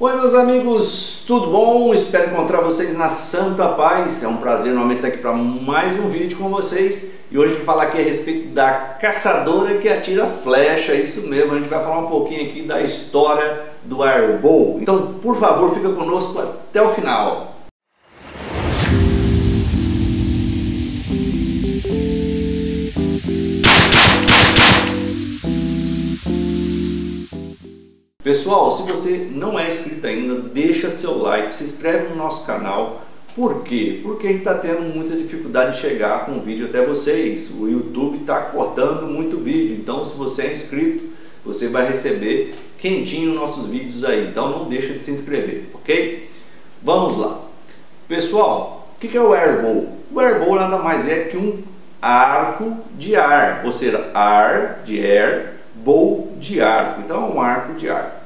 Oi meus amigos, tudo bom? Espero encontrar vocês na santa paz. É um prazer novamente estar aqui para mais um vídeo com vocês. E hoje a gente vai falar aqui a respeito da caçadora que atira flecha, isso mesmo. A gente vai falar um pouquinho aqui da história do Airbow. Então, por favor, fica conosco até o final. Pessoal, se você não é inscrito ainda, deixa seu like, se inscreve no nosso canal. Por quê? Porque a gente está tendo muita dificuldade de chegar com o vídeo até vocês. O YouTube está cortando muito vídeo, então se você é inscrito, você vai receber quentinho nossos vídeos aí. Então não deixa de se inscrever, ok? Vamos lá. Pessoal, o que é o Airbow? O Airbow nada mais é que um arco de ar, ou seja, ar de air, bow de arco. Então é um arco de ar.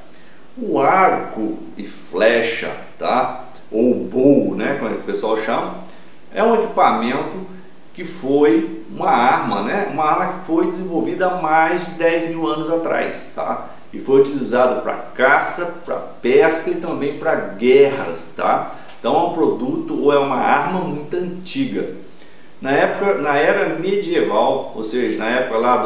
O arco e flecha, tá? Ou bow, né? Como o pessoal chama, é um equipamento que foi uma arma, né? Uma arma que foi desenvolvida há mais de 10 mil anos atrás, tá? E foi utilizado para caça, para pesca e também para guerras, tá? Então é um produto ou é uma arma muito antiga. Na era medieval, ou seja, na época lá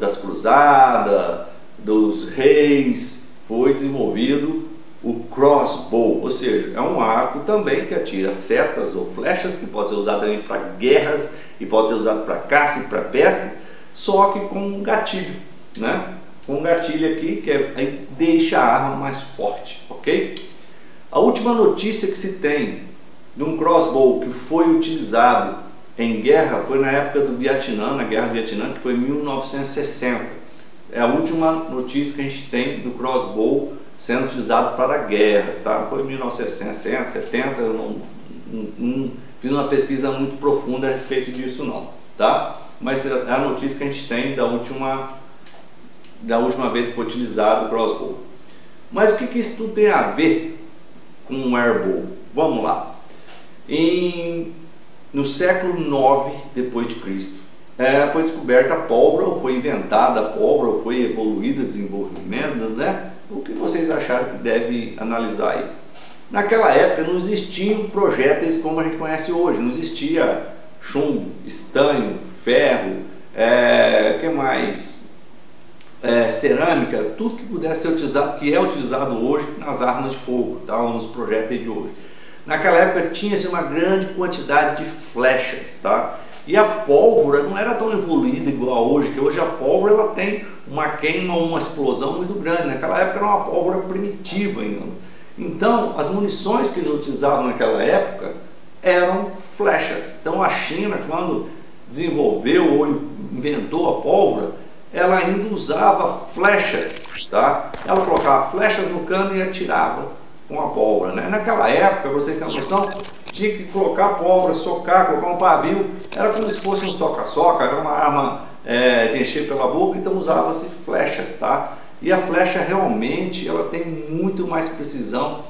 das cruzadas, dos reis, foi desenvolvido o crossbow, ou seja, é um arco também que atira setas ou flechas, que pode ser usado também para guerras e pode ser usado para caça e para pesca, só que com um gatilho, né? Com um gatilho aqui que deixa a arma mais forte, ok? A última notícia que se tem de um crossbow que foi utilizado em guerra foi na época do Vietnã, na Guerra do Vietnã, que foi em 1960. É a última notícia que a gente tem do crossbow sendo utilizado para guerras, tá? Foi em 1960, 70, eu não fiz uma pesquisa muito profunda a respeito disso não, tá? Mas é a notícia que a gente tem da última vez que foi utilizado o crossbow. Mas o que isso tudo tem a ver com o Airbow? Vamos lá. No século 9 depois de Cristo, foi descoberta a pólvora, ou foi inventada a pólvora, ou foi evoluída, desenvolvimento, né? O que vocês acharam que deve analisar aí? Naquela época não existiam projéteis como a gente conhece hoje, não existia chumbo, estanho, ferro, que mais? Cerâmica, tudo que pudesse ser utilizado, que é utilizado hoje nas armas de fogo, tá? Nos projéteis de hoje. Naquela época tinha-se uma grande quantidade de flechas, tá? E a pólvora não era tão evoluída igual a hoje, que hoje a pólvora ela tem uma queima, uma explosão muito grande. Naquela época era uma pólvora primitiva ainda. Então as munições que eles utilizavam naquela época eram flechas. Então a China, quando desenvolveu ou inventou a pólvora, ela ainda usava flechas, tá? Ela colocava flechas no cano e atirava com a pólvora, né? Naquela época, vocês têm noção, tinha que colocar pólvora, socar, colocar um pavio, era como se fosse um soca-soca, era uma arma de encher pela boca, então usava-se flechas, tá? E a flecha realmente, ela tem muito mais precisão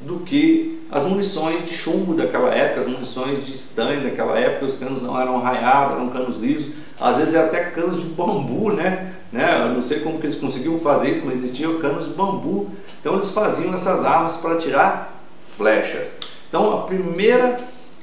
do que as munições de chumbo daquela época, as munições de estanho daquela época, os canos não eram raiados, eram canos lisos, às vezes eram até canos de bambu, né? Eu não sei como que eles conseguiam fazer isso, mas existiam canos de bambu, então eles faziam essas armas para tirar flechas. Então a primeira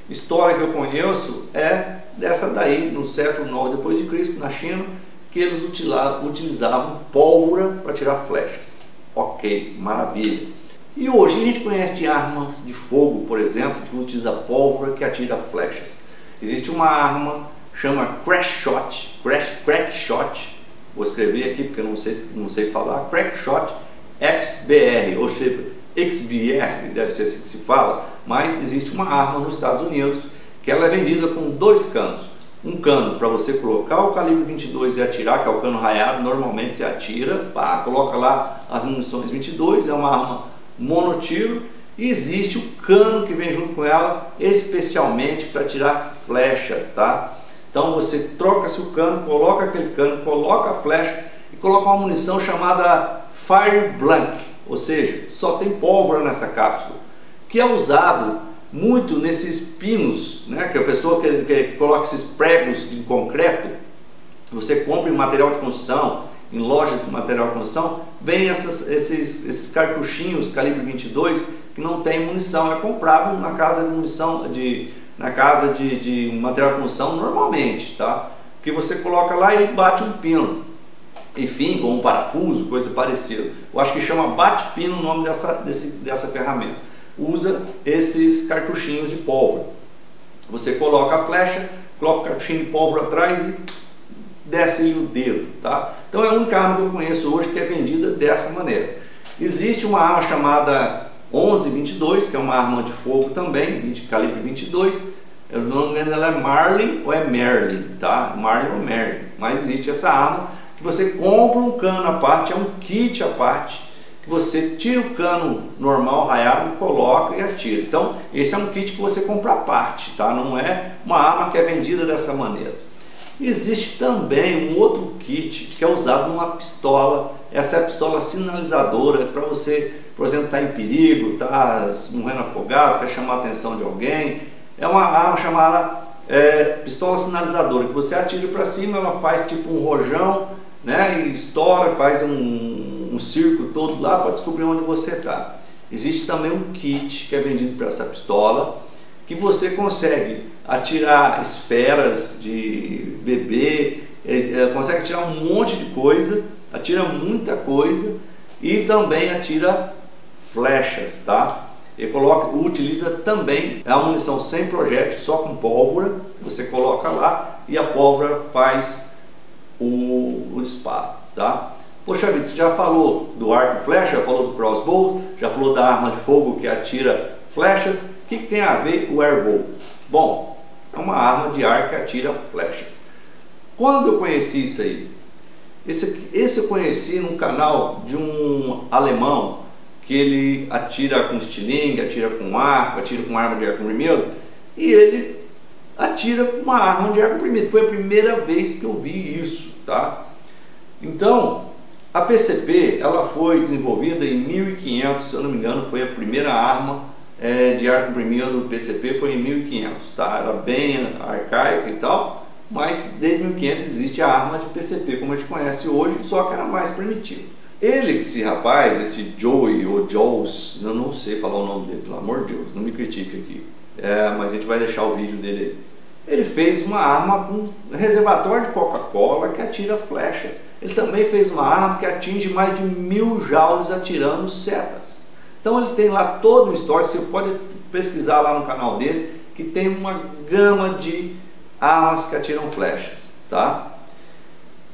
história que eu conheço é dessa daí, no século 9 depois de Cristo, na China, que eles utilizavam pólvora para tirar flechas. Ok, maravilha. E hoje a gente conhece de armas de fogo, por exemplo, que utiliza pólvora que atira flechas. Existe uma arma chama Crackshot, Crackshot. Vou escrever aqui porque eu não sei falar. Crackshot XBR, ou seja, XBR, deve ser assim que se fala, mas existe uma arma nos Estados Unidos que ela é vendida com dois canos. Um cano para você colocar o calibre 22 e atirar, que é o cano raiado, normalmente você atira, pá, coloca lá as munições 22, é uma arma monotiro, e existe o cano que vem junto com ela especialmente para tirar flechas, tá? Então você troca-se o cano, coloca aquele cano, coloca a flecha e coloca uma munição chamada Fire Blank. Ou seja, só tem pólvora nessa cápsula, que é usado muito nesses pinos, né? Que a pessoa que coloca esses pregos de concreto, você compra em material de construção em lojas de material de construção, vem esses cartuchinhos calibre 22 que não tem munição, é comprado na casa de munição, na casa de material de construção normalmente, tá? Que você coloca lá e bate um pino, enfim, ou um parafuso, coisa parecida. Eu acho que chama bate-pino o nome dessa ferramenta. Usa esses cartuchinhos de pólvora. Você coloca a flecha, coloca o cartuchinho de pólvora atrás e desce o dedo, tá? Então é a única arma que eu conheço hoje que é vendida dessa maneira. Existe uma arma chamada 11-22, que é uma arma de fogo também, de calibre 22. Eu não me engano, ela é Marlin ou é Merlin, tá? Marlin ou Merlin. Mas existe essa arma que você compra um cano à parte, é um kit à parte, que você tira o cano normal raiado, coloca e atira. Então, esse é um kit que você compra à parte, tá? Não é uma arma que é vendida dessa maneira. Existe também um outro kit que é usado numa pistola. Essa é a pistola sinalizadora para você, por exemplo, estar em perigo, tá morrendo afogado, quer chamar a atenção de alguém. É uma arma chamada pistola sinalizadora, que você atira para cima, ela faz tipo um rojão, né, e estoura, faz um circo todo lá para descobrir onde você está. Existe também um kit que é vendido para essa pistola, que você consegue atirar esferas de bebê, consegue atirar um monte de coisa, atira muita coisa e também atira flechas, tá? E utiliza também a munição sem projétil, só com pólvora. Você coloca lá e a pólvora faz o disparo, tá? Poxa vida, você já falou do arco e flecha, já falou do crossbow, já falou da arma de fogo que atira flechas. O que tem a ver o Airbow? Bom, é uma arma de arco que atira flechas. Quando eu conheci isso aí? Esse eu conheci num canal de um alemão, que ele atira com estilingue, atira com arco, atira com arma de ar comprimido, e ele atira com uma arma de ar comprimido. Foi a primeira vez que eu vi isso, tá? Então, a PCP, ela foi desenvolvida em 1500, se eu não me engano, foi a primeira arma de ar comprimido do PCP, foi em 1500, tá? Era bem arcaica e tal, mas desde 1500 existe a arma de PCP, como a gente conhece hoje, só que era mais primitiva. Ele, esse rapaz, esse Joey ou Joes, eu não sei falar o nome dele, pelo amor de Deus, não me critique aqui, mas a gente vai deixar o vídeo dele aí. Ele fez uma arma com reservatório de Coca-Cola que atira flechas. Ele também fez uma arma que atinge mais de 1000 joules atirando setas. Então ele tem lá todo um histórico, você pode pesquisar lá no canal dele, que tem uma gama de armas que atiram flechas, tá?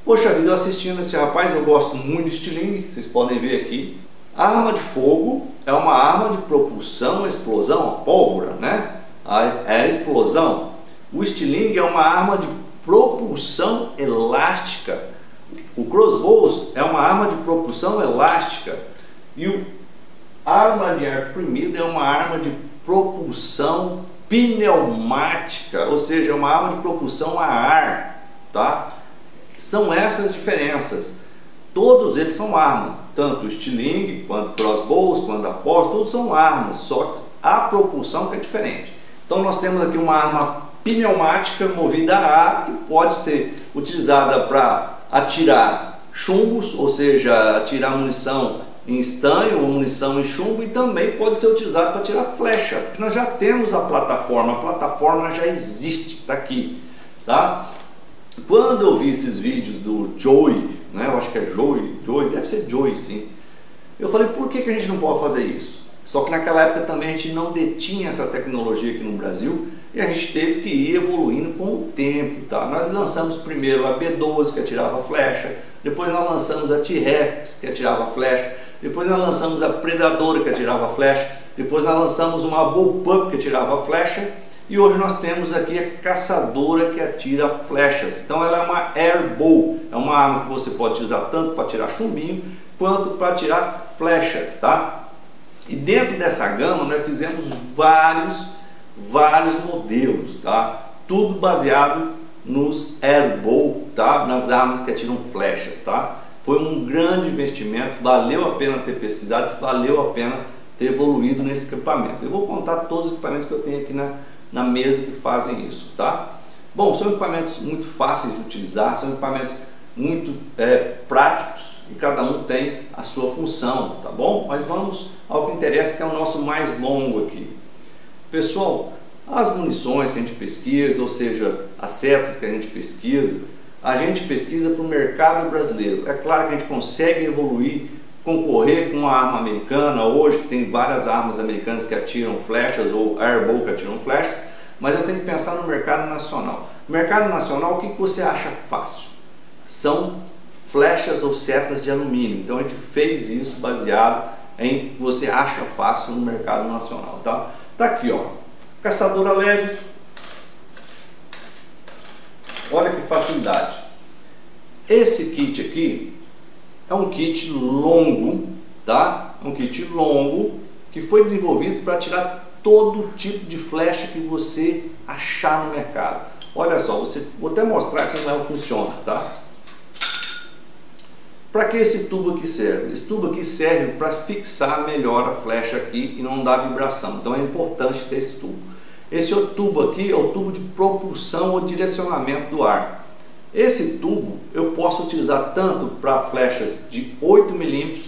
Poxa vida, eu assistindo esse rapaz, eu gosto muito de estilingue, vocês podem ver aqui. A arma de fogo é uma arma de propulsão, explosão, pólvora, né? É a explosão. O estilingue é uma arma de propulsão elástica. O crossbow é uma arma de propulsão elástica. E a arma de ar comprimido é uma arma de propulsão pneumática, ou seja, é uma arma de propulsão a ar, tá? São essas diferenças. Todos eles são armas, tanto o estilingue, quanto crossbows, quanto a porta, todos são armas, só que a propulsão que é diferente. Então nós temos aqui uma arma pneumática movida a ar, que pode ser utilizada para atirar chumbos, ou seja, atirar munição em estanho ou munição em chumbo, e também pode ser utilizada para atirar flecha, porque nós já temos a plataforma já existe, está aqui, tá? Quando eu vi esses vídeos do Joey, né, eu acho que é Joey, deve ser Joey sim, eu falei, por que a gente não pode fazer isso? Só que naquela época também a gente não detinha essa tecnologia aqui no Brasil e a gente teve que ir evoluindo com o tempo, tá? Nós lançamos primeiro a B12 que atirava flecha, depois nós lançamos a T-Rex que atirava flecha, depois nós lançamos a Predadora que atirava flecha, depois nós lançamos uma Bow Pump que atirava flecha, e hoje nós temos aqui a caçadora que atira flechas. Então ela é uma Airbow, é uma arma que você pode utilizar tanto para tirar chumbinho quanto para tirar flechas, tá? E dentro dessa gama nós fizemos vários modelos, tá? Tudo baseado nos Airbow, tá? Nas armas que atiram flechas, tá? Foi um grande investimento, valeu a pena ter pesquisado, valeu a pena ter evoluído nesse equipamento. Eu vou contar todos os equipamentos que eu tenho aqui na mesa que fazem isso, tá? Bom, são equipamentos muito fáceis de utilizar, são equipamentos muito práticos e cada um tem a sua função, tá bom? Mas vamos ao que interessa, que é o nosso mais longo aqui. Pessoal, as munições que a gente pesquisa, ou seja, as setas que a gente pesquisa para o mercado brasileiro. É claro que a gente consegue evoluir, concorrer com a arma americana hoje, que tem várias armas americanas que atiram flechas, ou Airbow que atiram flechas, mas eu tenho que pensar no mercado nacional. Mercado nacional, o que você acha fácil? São flechas ou setas de alumínio. Então a gente fez isso baseado em que você acha fácil no mercado nacional, tá? Tá aqui, ó, caçadora leve. Olha que facilidade. Esse kit aqui é um kit longo, tá? Um kit longo que foi desenvolvido para tirar todo tipo de flecha que você achar no mercado. Olha só, vou até mostrar como ela funciona, tá? Para que esse tubo aqui serve? Esse tubo aqui serve para fixar melhor a flecha aqui e não dar vibração. Então é importante ter esse tubo. Esse outro tubo aqui é o tubo de propulsão ou direcionamento do ar. Esse tubo eu posso utilizar tanto para flechas de 8 mm,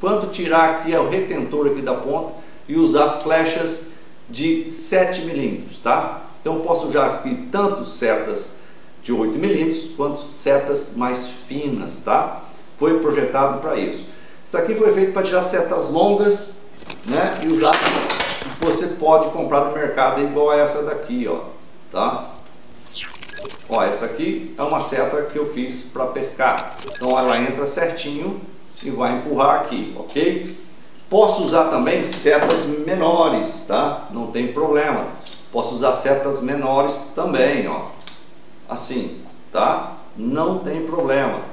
quanto tirar aqui o retentor aqui da ponta e usar flechas de 7 mm, tá? Então eu posso usar aqui tanto setas de 8 mm quanto setas mais finas, tá? Foi projetado para isso. Isso aqui foi feito para tirar setas longas, né? E usar. Você pode comprar no mercado igual a essa daqui, ó, tá? Ó, essa aqui é uma seta que eu fiz para pescar. Então ela entra certinho e vai empurrar aqui, ok? Posso usar também setas menores, tá? Não tem problema. Posso usar setas menores também, ó. Assim, tá? Não tem problema.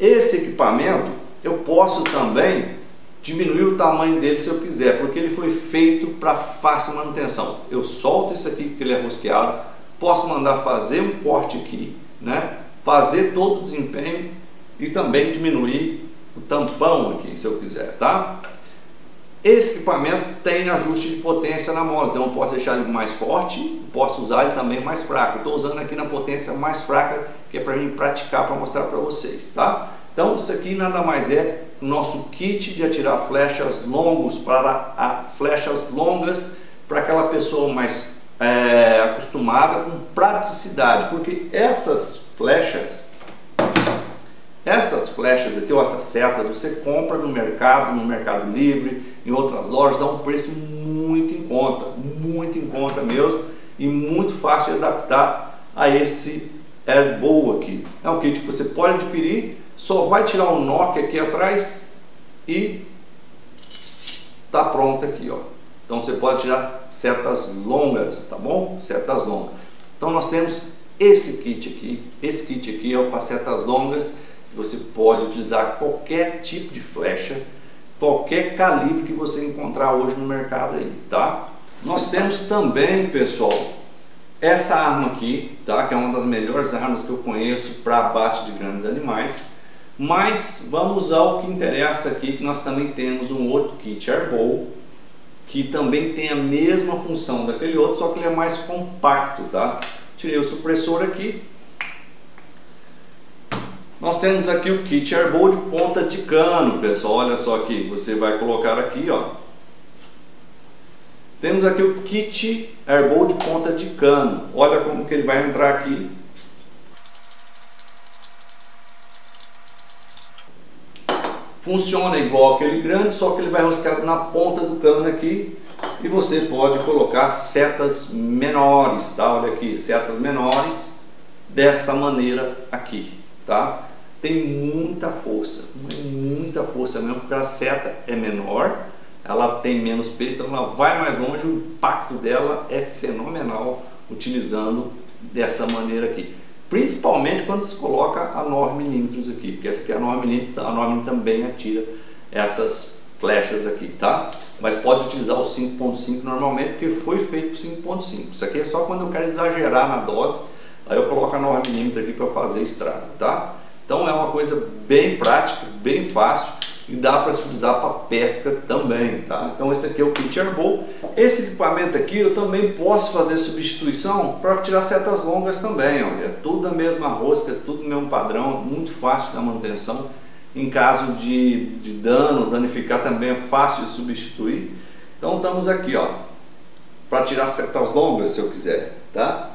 Esse equipamento eu posso também diminuir o tamanho dele se eu quiser, porque ele foi feito para fácil manutenção. Eu solto isso aqui porque ele é rosqueado, posso mandar fazer um corte aqui, né? Fazer todo o desempenho e também diminuir o tampão aqui se eu quiser, tá? Esse equipamento tem ajuste de potência na mola, então eu posso deixar ele mais forte, posso usar ele também mais fraco. Estou usando aqui na potência mais fraca, que é para mim praticar, para mostrar para vocês, tá? Então isso aqui nada mais é o nosso kit de atirar flechas longos para aquela pessoa mais acostumada com praticidade, porque essas flechas aqui, ou essas setas, você compra no Mercado Livre, em outras lojas, a um preço muito em conta mesmo, e muito fácil de adaptar a esse Airbow aqui. É um kit que você pode adquirir, só vai tirar o nock aqui atrás e tá pronto aqui, ó. Então você pode tirar setas longas, tá bom? Setas longas. Então nós temos esse kit aqui. Esse kit aqui é para setas longas. Você pode utilizar qualquer tipo de flecha, qualquer calibre que você encontrar hoje no mercado aí, tá? Nós temos também, pessoal, essa arma aqui, tá? Que é uma das melhores armas que eu conheço para abate de grandes animais. Mas vamos ao que interessa aqui, que nós também temos um outro kit Airbow, que também tem a mesma função daquele outro, só que ele é mais compacto, tá? Tirei o supressor aqui. Nós temos aqui o kit Airbow de ponta de cano, pessoal. Olha só aqui, você vai colocar aqui, ó. Temos aqui o kit Airbow de ponta de cano. Olha como que ele vai entrar aqui. Funciona igual aquele grande, só que ele vai rosqueado na ponta do cano aqui. E você pode colocar setas menores, tá? Olha aqui, setas menores desta maneira aqui, tá? Tem muita força mesmo, porque a seta é menor, ela tem menos peso, então ela vai mais longe, o impacto dela é fenomenal utilizando dessa maneira aqui. Principalmente quando se coloca a 9 mm aqui, porque essa aqui é a 9 mm, a 9 mm também atira essas flechas aqui, tá? Mas pode utilizar o 5.5 normalmente, porque foi feito para 5.5. Isso aqui é só quando eu quero exagerar na dose, aí eu coloco a 9 mm aqui para fazer estrago, tá? Então é uma coisa bem prática, bem fácil. e dá para se usar para pesca também, tá? Então esse aqui é o kit Airbow. Esse equipamento aqui eu também posso fazer substituição para tirar setas longas também, olha, é tudo a mesma rosca, tudo o mesmo padrão, muito fácil da manutenção. Em caso de dano, danificar também é fácil de substituir. Então estamos aqui, ó, para tirar setas longas se eu quiser, tá?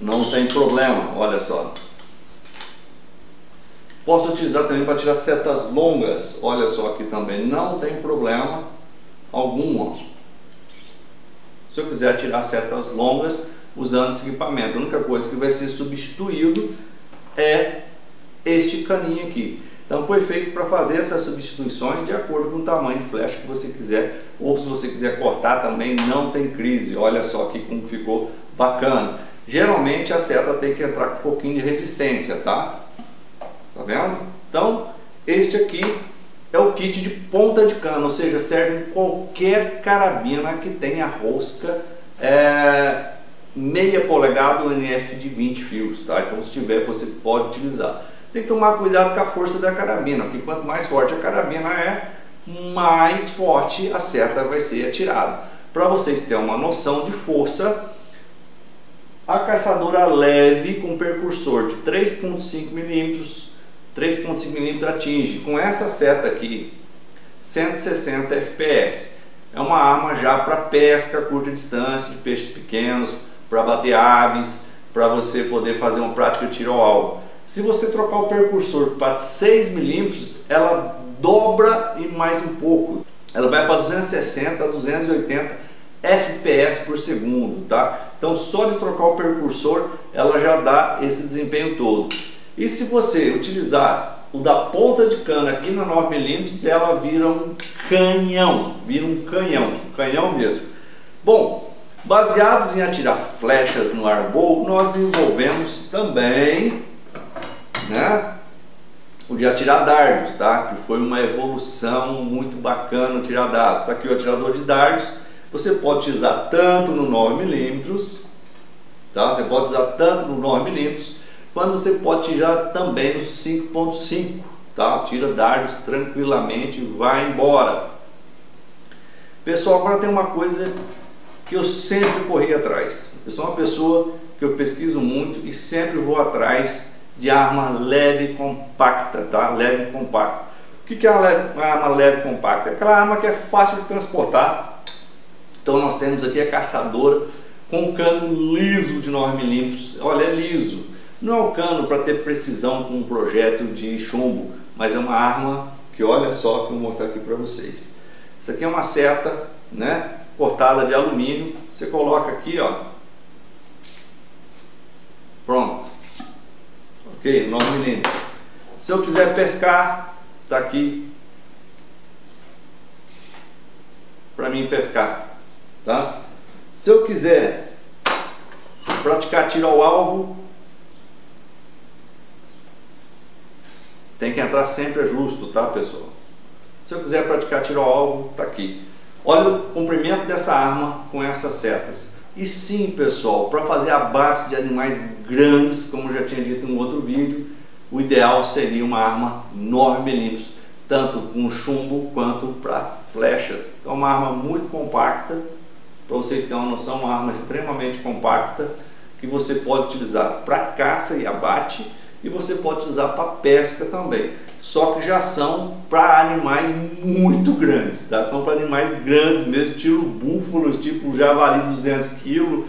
Não tem problema, olha só. Posso utilizar também para tirar setas longas, olha só aqui também, não tem problema algum. Se eu quiser tirar setas longas usando esse equipamento, a única coisa que vai ser substituído é este caninho aqui. Então foi feito para fazer essas substituições de acordo com o tamanho de flecha que você quiser, ou se você quiser cortar também não tem crise, olha só aqui como ficou bacana. Geralmente a seta tem que entrar com um pouquinho de resistência, tá? Tá vendo? Então, este aqui é o kit de ponta de cano, ou seja, serve em qualquer carabina que tenha rosca meia polegada ou NF de 20 fios, tá? Então, se tiver, você pode utilizar. Tem que tomar cuidado com a força da carabina, porque quanto mais forte a carabina é, mais forte a seta vai ser atirada. Para vocês terem uma noção de força, a caçadora leve com percursor de 3.5 mm atinge com essa seta aqui 160 fps. É uma arma já para pesca a curta distância de peixes pequenos, para bater aves, para você poder fazer uma prática de tiro ao alvo. Se você trocar o percursor para 6 mm, ela dobra e mais um pouco. Ela vai para 260 a 280 fps por segundo, tá? Então só de trocar o percursor ela já dá esse desempenho todo. E se você utilizar o da ponta de cana aqui na 9 mm, ela vira um canhão, canhão mesmo. Bom, baseados em atirar flechas no Airbow, nós desenvolvemos também, né, o de atirar dardos, tá? Que foi uma evolução muito bacana, atirar dardos. Tá aqui o atirador de dardos. Você pode utilizar tanto no 9 mm, tá? Você pode usar tanto no 9 mm. Quando você pode tirar também no 5.5, tá? Tira dardos tranquilamente e vai embora. Pessoal, agora tem uma coisa que eu sempre corri atrás. Eu sou uma pessoa que eu pesquiso muito e sempre vou atrás de arma leve e compacta, tá? Leve e compacta. O que é uma arma leve e compacta? É aquela arma que é fácil de transportar. Então nós temos aqui a caçadora com cano liso de 9 mm. Olha, é liso. Não é um cano para ter precisão com um projétil de chumbo, mas é uma arma que, olha só, que eu vou mostrar aqui para vocês. Isso aqui é uma seta, né, cortada de alumínio. Você coloca aqui, ó. Pronto. Ok, 9 mm. Se eu quiser pescar, tá aqui para mim pescar, tá? Se eu quiser praticar tiro ao alvo, tem que entrar sempre justo, tá, pessoal? Se eu quiser praticar tiro ao alvo, tá aqui. Olha o comprimento dessa arma com essas setas. E sim, pessoal, para fazer abates de animais grandes, como eu já tinha dito em um outro vídeo, o ideal seria uma arma 9 mm, tanto com chumbo quanto para flechas. Então, é uma arma muito compacta, para vocês terem uma noção, uma arma extremamente compacta, que você pode utilizar para caça e abate, e você pode usar para pesca também, só que já são para animais muito grandes, tá? São para animais grandes mesmo, estilo búfalos, tipo javali 200 kg,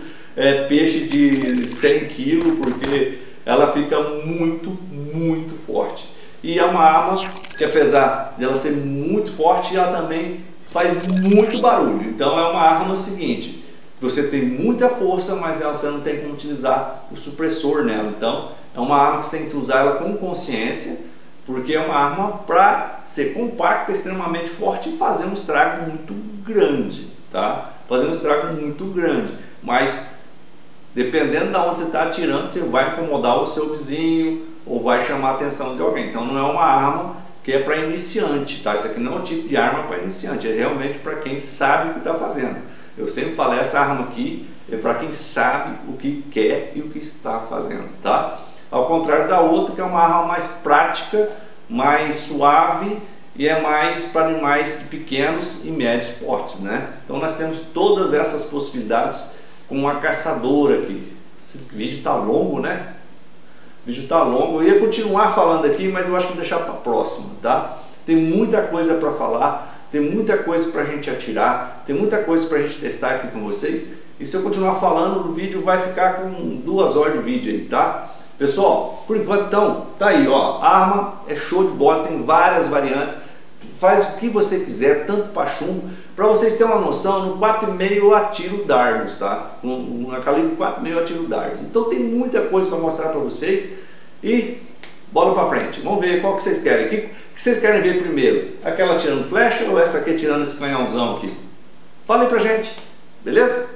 peixe de 100 kg, porque ela fica muito forte. E é uma arma que, apesar dela ser muito forte, ela também faz muito barulho. Então é uma arma seguinte, você tem muita força, mas você não tem como utilizar o supressor nela. Então é uma arma que você tem que usar ela com consciência, porque é uma arma para ser compacta, extremamente forte e fazer um estrago muito grande, tá? Fazer um estrago muito grande, mas dependendo de onde você está atirando, você vai incomodar o seu vizinho ou vai chamar a atenção de alguém. Então não é uma arma que é para iniciante, tá? Isso aqui não é um tipo de arma para iniciante, é realmente para quem sabe o que está fazendo. Eu sempre falei, essa arma aqui é para quem sabe o que quer e o que está fazendo, tá? Ao contrário da outra, que é uma arma mais prática, mais suave e é mais para animais pequenos e médios portes, né? Então nós temos todas essas possibilidades com a caçadora aqui. Esse vídeo está longo, né? O vídeo está longo. Eu ia continuar falando aqui, mas eu acho que vou deixar para a próxima, tá? Tem muita coisa para falar, tem muita coisa para a gente atirar, tem muita coisa para a gente testar aqui com vocês. E se eu continuar falando, o vídeo vai ficar com 2 horas de vídeo aí, tá? Pessoal, por enquanto então, tá aí, ó, arma é show de bola, tem várias variantes, faz o que você quiser, tanto para chumbo, para vocês terem uma noção, no 4,5 eu atiro dardos, tá? Na calibre 4,5 eu atiro dardos, então tem muita coisa para mostrar para vocês e bola para frente. Vamos ver qual que vocês querem, o que vocês querem ver primeiro, aquela tirando flecha ou essa aqui tirando esse canhãozão aqui? Fala aí pra gente, beleza?